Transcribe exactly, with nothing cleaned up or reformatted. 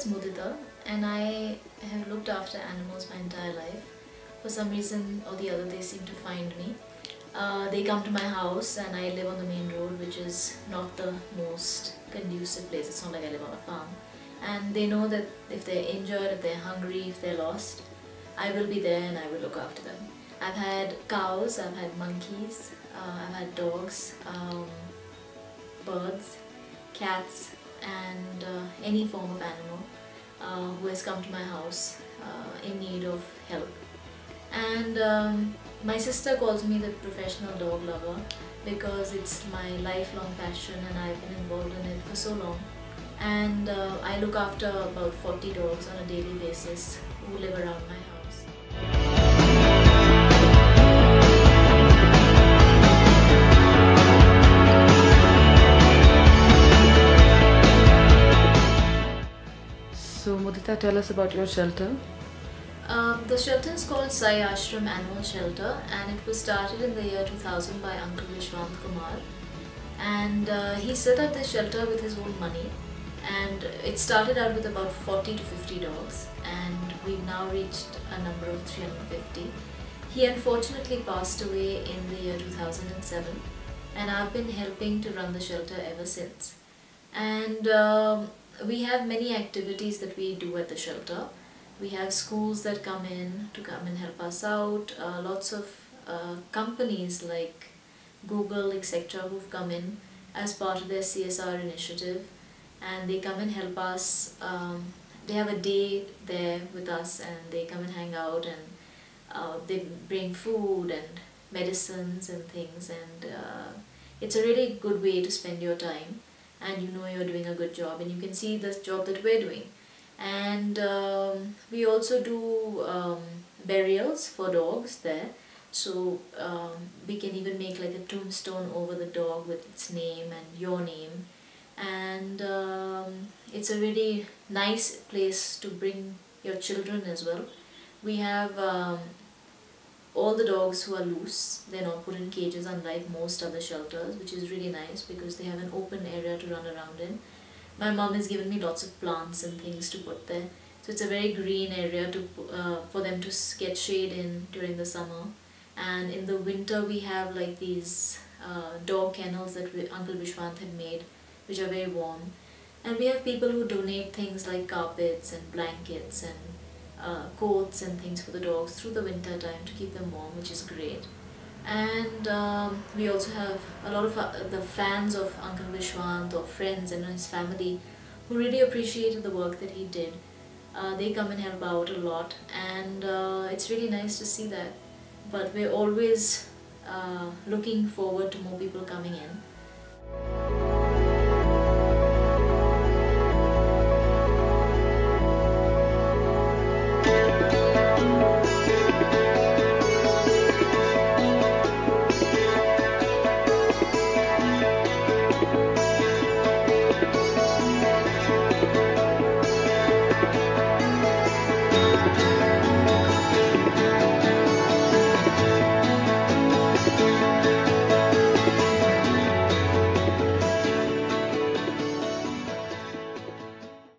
is Mudita and I have looked after animals my entire life. For some reason or the other, they seem to find me. Uh, they come to my house, and I live on the main road, which is not the most conducive place. It's not like I live on a farm. And they know that if they're injured, if they're hungry, if they're lost, I will be there and I will look after them. I've had cows, I've had monkeys, uh, I've had dogs, um, birds, cats, and uh, any form of animal uh, who has come to my house uh, in need of help. And um, my sister calls me the professional dog lover because it's my lifelong passion and I've been involved in it for so long. And uh, I look after about forty dogs on a daily basis who live around my house. So Mudita, tell us about your shelter. Um, the shelter is called Sai Ashram Animal Shelter and it was started in the year two thousand by Uncle Vishwant Kumar, and uh, he set up this shelter with his own money, and it started out with about forty to fifty dogs and we've now reached a number of three hundred fifty. He unfortunately passed away in the year two thousand seven and I've been helping to run the shelter ever since. And uh, we have many activities that we do at the shelter. We have schools that come in to come and help us out, uh, lots of uh, companies like Google, et cetera who've come in as part of their C S R initiative, and they come and help us. Um, they have a day there with us and they come and hang out, and uh, they bring food and medicines and things, and uh, it's a really good way to spend your time, and you know you're doing a good job and you can see the job that we're doing. And um, we also do um, burials for dogs there, so um, we can even make like a tombstone over the dog with its name and your name, and um, it's a really nice place to bring your children as well. We have um, all the dogs who are loose, they're not put in cages unlike most other shelters, which is really nice because they have an open area to run around in. My mom has given me lots of plants and things to put there, so it's a very green area to uh, for them to get shade in during the summer. And in the winter we have like these uh, dog kennels that we, Uncle Vishwant had made, which are very warm. And we have people who donate things like carpets and blankets and uh, coats and things for the dogs through the winter time to keep them warm, which is great. And um, we also have a lot of uh, the fans of Uncle Vishwant or friends and his family who really appreciated the work that he did. Uh, they come and help out a lot, and uh, it's really nice to see that. But we're always uh, looking forward to more people coming in.